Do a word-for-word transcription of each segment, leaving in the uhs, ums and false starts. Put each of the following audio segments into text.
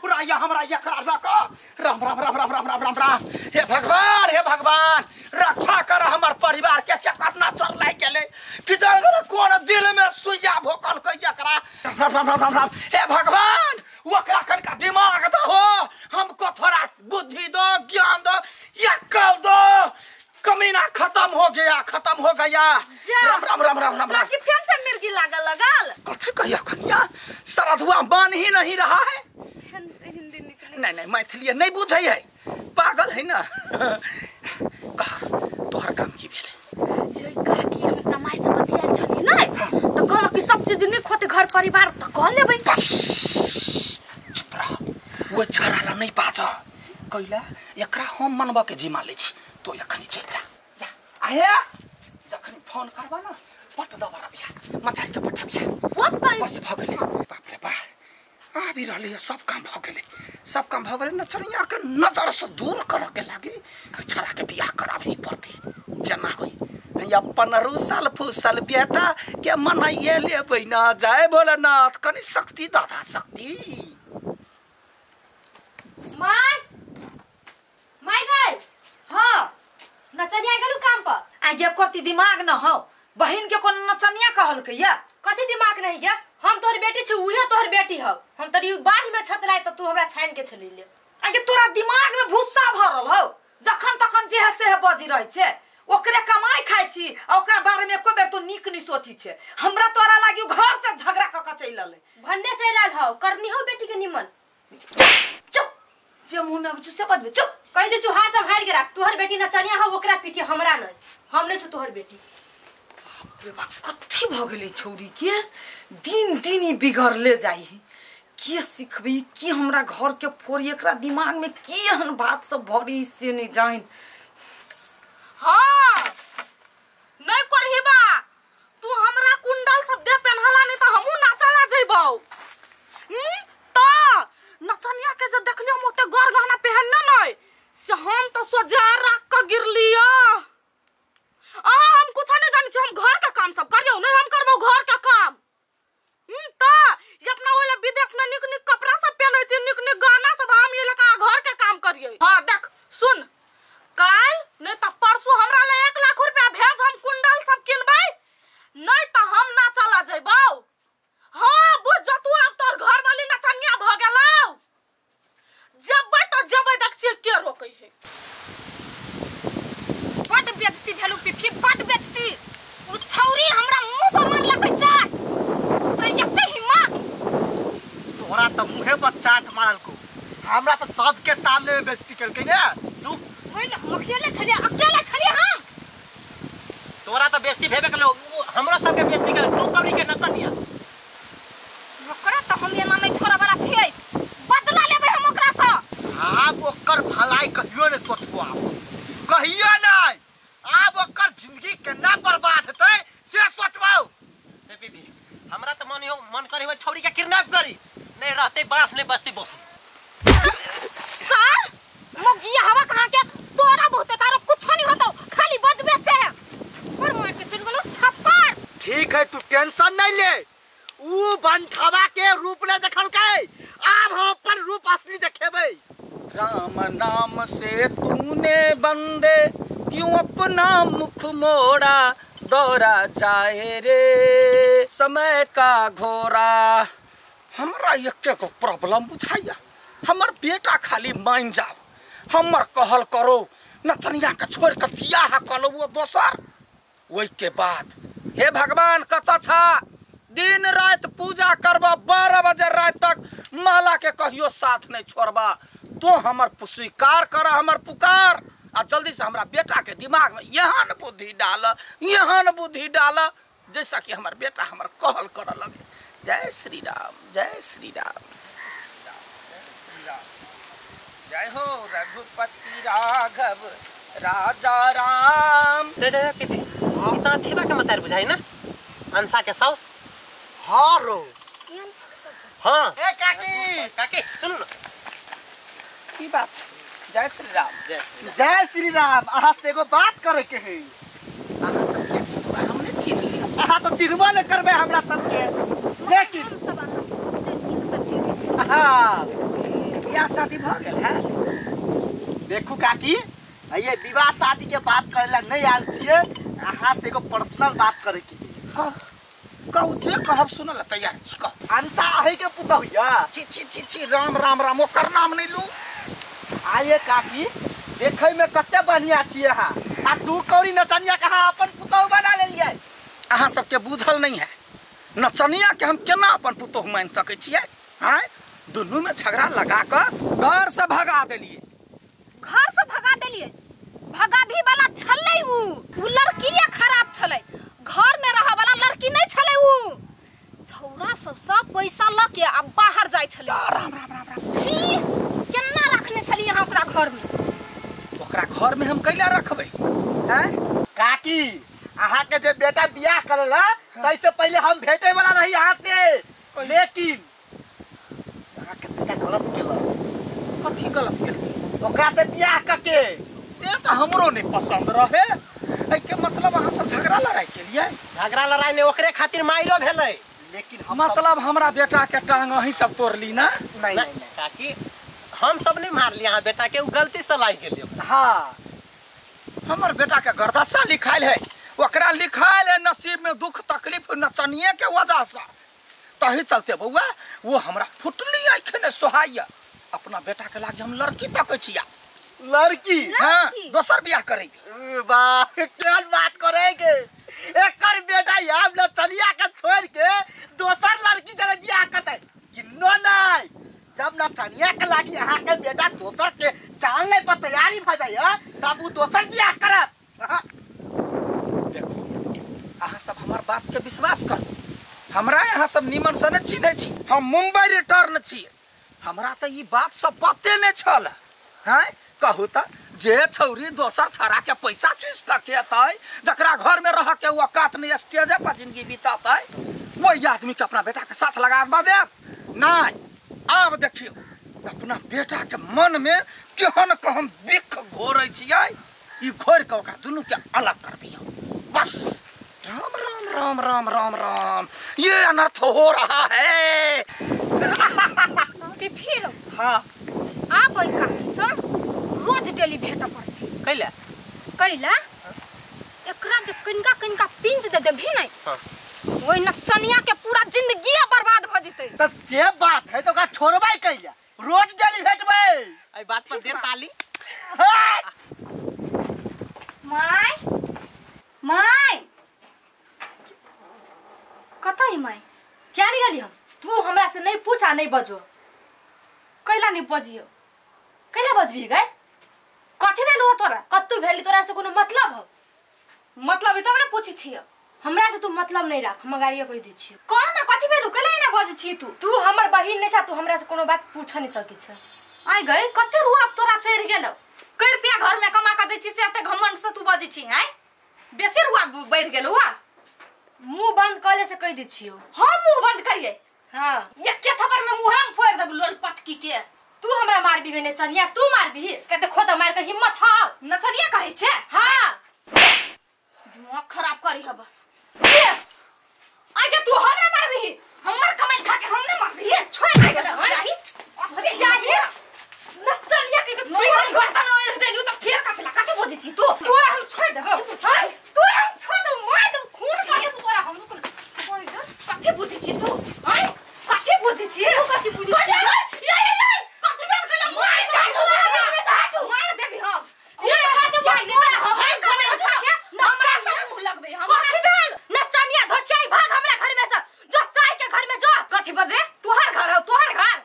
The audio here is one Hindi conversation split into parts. फुराइया हमरा या करा रखा राम राम राम राम राम राम राम हे भगवान हे भगवान रक्षा कर हमर परिवार के के करना चल ले गेले किधर गन कोन दिल में सुइया भोकन कइया करा राम राम राम राम हे भगवान ओकरा कन का दिमाग दो हो हमको थोड़ा बुद्धि दो ज्ञान दो अक्ल दो कमीना खत्म हो गया खत्म हो गया राम राम राम राम राम राम मिर्गी लागल लागल कथि कहिया कन्या सरधुआ मान ही नहीं रहा है हिंदी निकली नहीं नहीं मैथिली नहीं बुझै है पागल है ना तोहर काम की भेले जई काकी हम तमाय से बतियाल छली नै त कहल कि सब चीज निक होते घर परिवार त कह लेबै चुप रह वो छराला नहीं पाछ कइला एकरा हम मनबा के जिम्मा ले छी तो यखनी चल जा जा आया जखनी फोन करबा ना पट दबरा बिया मथार के पठा बिया ओ पाई बस भगले बाप रे बा आ भी रहले सब काम भगले सब काम भगले नचनिया के नजर से दूर कर के लागे छरा के बियाह कराबी पड़ती जना होई या पंद्रह साल फुसल बेटा के मनाइए ले बइना जाय भोलानाथ कनी शक्ति दादा शक्ति माय माय गॉड हां नचनिया गेलु काम पर आगे करती दिमाग न हो बहिन के कोन नचनिया कहल के या कथि दिमाग नहीं या हम तोर बेटी छ उहे तोर बेटी ह हम तरी बाढ़ में छत लाय त तू हमरा छान के छली ले आगे तोरा दिमाग में भूसा भरल हो जखन तखन जे हसे बजी रह छे ओकरे कमाई खाइ छी ओकर बारे में एको बेर तू निक नि सोची छे हमरा तोरा लागियो घर से झगड़ा क क चैल ले भन्ने चैल आल हो करनी हो बेटी के निमन चुप जे मुंह में बचू से बदबे चुप कहि दे छु हां सब हार के राख तोहर बेटी नचनिया ह ओकरा पीठी हमरा न हम नै छु तोहर बेटी कथी भगले छौरी के दिन दिन ही बिगड़ ले जाई के सिखबी की हमरा घर के फोरी एकरा दिमाग में की हन बात सब भरी से नहीं जाइन हां नहीं करही बा तू हमरा कुंडल सब दे पेन्हला नहीं त हमहु नाचला जइबौ हम त नचनिया के जे देखलियो मोटे गोर गहना पहनना नहीं से हम त सोजा राख के गिरलियो आ हम कुछ नहीं जानी छी हम घर का काम सब करियो नहीं हम करबो घर का काम हम त ये अपना ओला विदेश में निक निक कपड़ा सब पहनै छी निक निक गाना सब हम ये लका घर का काम करियो हां देख सुन काल नहीं त परसों हमरा ले एक लाख रुपया भेज हम कुंडल सब किनबै नहीं त हम ना चला जइबौ हां बुझ जा तू अब तोर घर वाली नचनिया भ गेलौ जबै त जबै देख छी के रोकै है बट बेचती भेलु पिफी बट बेचती उ छौरी हमरा मुंह पर मारला पे चाट अरे यते हिम्मत तोरा त मुहे पर चाट मारल को हमरा त सबके सामने में बेइज्जती करके ने तू ओइले अकेले छले अकेले छले हम तोरा त बेइज्जती भेबे करलो हमरा सबके बेइज्जती कर तू कवरी के नचनिया ओकरा त हम ये नामे छोरा वाला छियै बदला लेबै हम ओकरा स हां ओकर भलाई कहियो ने सोचबो आप कहियो नहीं आप ओकर जिंदगी केना बर्बाद हेतै से सोचबाओ हे बीबी हमरा त मन हो मन करै हो छौरी के किडनैप करी नै रहतै बांस नै बस्ती बसी साल मुगिया हवा कहां के तोरा बहुते तारो कुछ नहीं होतौ खाली बजबे से पर मार के चल गेलो थप्पड़ ठीक है तू टेंशन नहीं ले ऊ बंठावा के रूप ने देखल के अब हम अपन रूप असली देखेबै राम नाम से तूने बंदे क्यों अपना मुख मोड़ा दौरा जाए रे समय का घोरा हमरा एक को प्रॉब्लम बुझाइया हमर बेटा खाली मान जाओ हमर कहल करो नचनिया के छोड़ के बियाह कलो वो दोसर वही के बाद हे भगवान कत छा दिन रात पूजा करबा बारह बजे रात तक माला के कहियो साथ नहीं छोड़बा तो हमर स्वीकार कर हमर पुकार आ जल्दी से हमरा बेटा के दिमाग में यहन बुद्धि डाल यहन बुद्धि डाल जैसा कि हमर बेटा हमर कहल कर लगे जय श्री राम जय श्री राम जय श्री राम जय हो रघुपति राघव राजा राम इतना ठेबा के मतार बुझाई ना अंसा के साउस हां रो हां ए काकी काकी सुन की बात जय श्री राम जय श्री जय श्री राम अहा से एगो बात करे के है अहा सब के छिपा हमने छीन ली अहा तो चिरवा ले करबे हमरा सब के लेकिन हम सब अहा से ठीक से छीन ली अहा शादी भ गेल है। देखू काकी ये विवाह शादी के बात करेला नहीं आयल छिए, अहाँ से एगो पर्सनल बात करे के कह कहू जे कहब सुन ल तैयार छी। कह अंता अहे के पुतहुया छी छी छी छी राम राम राम ओकर नाम नहीं लू। आये काकी देखे में कते बढ़िया छी अहाँ आ तू कौरी नचनिया कहाँ अपन पुतहु बना लेलिए। अहाँ सबके बुझल नहीं है नचनिया के हम केना अपन पुतहु मान सके छिए। हां दोनों में झगड़ा लगा कर घर से भगा देलिए। घर से भगा देलिए भगा भी वाला छलै उ उ लड़की ये खराब छलै, घर में रह वाला लड़की नहीं छलै। उ छौरा सब सब पैसा ल के अब बाहर जाय छलै। राम राम राम राम छी केना रखने छली यहां ओकरा घर में। ओकरा घर में हम कैला रखबै हैं काकी। आहा के जे बेटा बियाह करला तैसे पहले हम भेटे वाला रही आहा से, लेकिन आहा के बेटा गलत केला। कथी गलत केलकै ओकरा से बियाह कके से त हमरो नहीं पसंद रहे। ए के मतलब आहा से झगड़ा लड़ाई के लिए झगड़ा लड़ाई ने ओकरे खातिर माइरो भेलै। लेकिन हम मतलब हमरा बेटा के टांग अही सब तोड़ली ना। नहीं नहीं काकी हम सब नहीं मारली आहा बेटा के, उ गलती से लाग गेलै। हां हमर बेटा के गर्दशा लिखाइल है, ओकरा लिखाइल है नसीब में दुख तकलीफ नचनिये के वजह से। तही चलते बउआ वो हमरा फुटली आँखें ने सोहाइया। अपना बेटा के लागे हम लड़की तक छिया लड़की। हां दोसर बियाह करेगी। वाह क्या बात करेगे एकर बेटा याब नचनिया के छोड़ के दोसर लड़की जरे बियाह करतै कि नो नहीं। जब नचनिया के लागे अहाँ के बेटा दोसर के चाल ले पर तैयारी भ जाए तब उ दोसर बियाह करत। अहाँ सब हमार बात के विश्वास कर। हमरा यहाँ सब निमन से न चिन्है छी, हम मुंबई रिटर्न छी। हमरा त ई बात सब पते नै छल। हैं कहू त जे छौरी दोसर छरा के पैसा चूस ल के तै जकरा घर में रह के औकात नै स्टेज पर जिंदगी बितातै ओई आदमी के अपना बेटा के साथ लगाबा दे नै। आब देखियो अपना बेटा के मन में केहन कहन बिख घोरै छियै। ई घोर के ओकरा दुनू के अलग करबियो बस। राम राम राम राम राम राम ये अनर्थ हो रहा है। फिर हाँ आप काकी से रोज डेली भेट पड़ते कैला कैला एकरा जब कनिका कनिका पिंज दे दे भी नहीं ओई नचनिया के पूरा जिंदगी बर्बाद भ जते। त से बात है तो का छोड़बै कैला रोज डेली भेटबै। ए बात पर दे ताली। माय माय कतई माय क्या गलियो तू हमरा से नहीं पूछा नहीं बजो कैला नहीं बजियो कैला बजबी गए कथी भेलु तोरा कत्तू भेली तोरा से कोनो मतलब हो। मतलब ई तब ना पूछी छियो हमरा से तू मतलब नहीं राख मगारिया कोई दी छियो। कह ना कथी भेलु कैला ना बज छी तू तू हमर बहिन नै छ तू हमरा से कोनो बात पूछ नहीं सकी छ। आइ गए कते रु आप तोरा चढ़ गेलो कई रुपया घर में कमा क दे छी से अते घमंड से तू बज छी। हैं बेसी रु आप बैठ गेलो आ मुंह बंद कले से कह दी छियो। हां मुंह बंद करिए हां ये के थपर में मुंह हम फोड़ देब लोल पटकी के। तू हमरा मारबी गने चनिया तू मारबी कते खोदा मार के हिम्मत हो नचनिया कहै छे। हां दिमाग खराब करी हब आगे तू हमरा मारबी हमर कमाई खा के हमरा मारबी छोड़ दे गला चाही अरे चाही नचनिया के तू हम गर्दन ओइस देलू त फेर काफला काते बोझी छी तू तू हम छोड़ देब तू हम छोड़ देब मार देब खून काले तू तोरा हम न कोई दे काते बोझी छी तू। हां काते बोझी छी तू काते बोझी ये ये काते मार के मार काते मार काते मार देबी हम ये काते मार दे हम कने ना कैसे मुंह लगबे हम नचनिया घोचाई भाग हमरा घर में से जो साई के घर में जो काते बजे तोहर घर हो तोहर घर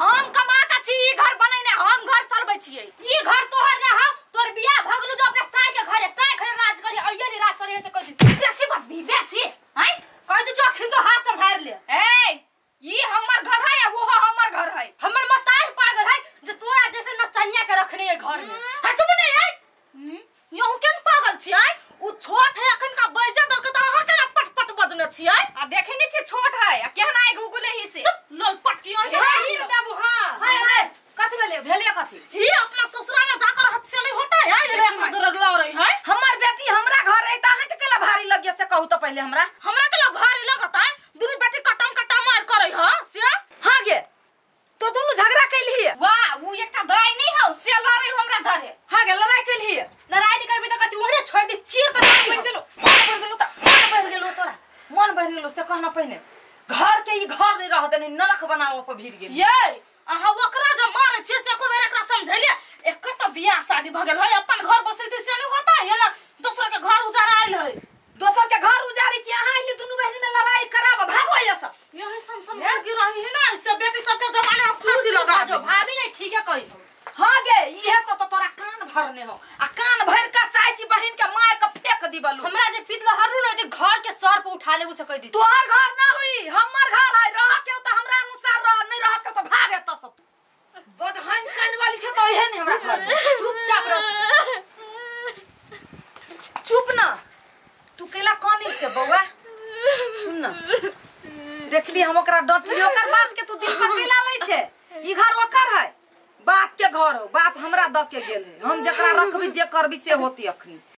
हम कमा के छी ई घर बनैने हम घर चलबै छी ई घर तोहर ना हो तोर बियाह भगलू जो अपना साई के घरे साई घर राज करी अइये ने राज करे से कह दी बेसी मत भी बेसी। हैं कह दी जो खिन तो हाथ संभाल ले ए ये हमर घर है वो हमर घर है हमर मतार पागल है जे तोरा जैसे नचनिया के रखने है घर में। हट चुप नहीं है यहू केन पागल छी है उ छोट है अखन का बजे दो के त अहा के पटपट बजने छी है आ देखे नहीं छी छोट है आ केहना है गुगले ही से लोल पटकी और ही देबो। हां हाय हाय कथि भेले भेले कथि ई अपना ससुराल जाकर हट से नहीं होता है रे मजर लग रही है हमर बेटी हमरा घर है त अहा के केला भारी लगे से कहू त पहले हमरा हमरा केला भारी लगत है दुनु बेटी कटम कटा मार करे ह से। हां गे तो दुनु झगड़ा कैली वाह उ घर के घर नहीं रहते नहीं नलक बनाओ पर भीड़ गए ये अहा वकरा जे मारे छे से को बेर एकरा समझलिए एक त बियाह शादी भ गेल है अपन घर बसैती से नहीं होता है ना दूसरा के घर उजारा आइल है दूसरा के घर उजारी कि अहा इने दुनु बहन में लड़ाई कराब भागो ये सब यही सम सम गिर रही है ना इससे बेटी सबके जमाने में फांसी लगा जो भाभी नहीं ठीक है कहि हां गे इहे सब तो तोरा कान भरने हो आ कान भर का चाहि छी बहन के मार के फेक दिबलू हमरा जे पितला हरु न जे घर के सर पे उठा लेबू से कहि दी तोहर घर ना होई हमर घर है रह के त हमरा अनुसार रह नहीं रह के त भागे त सब बड हन कान वाली छ त एहे ने हमरा घर चुपचाप रह चुप ना तू केला कोनी से बौआ सुन ना देखली हम ओकरा डटली ओकर बात के तू दिल पर केला लै छे ई घर ओकर है बाप के घर हो बाप हमरा द के गेल है हम जकरा रखबी जे करबी से होती अखनी।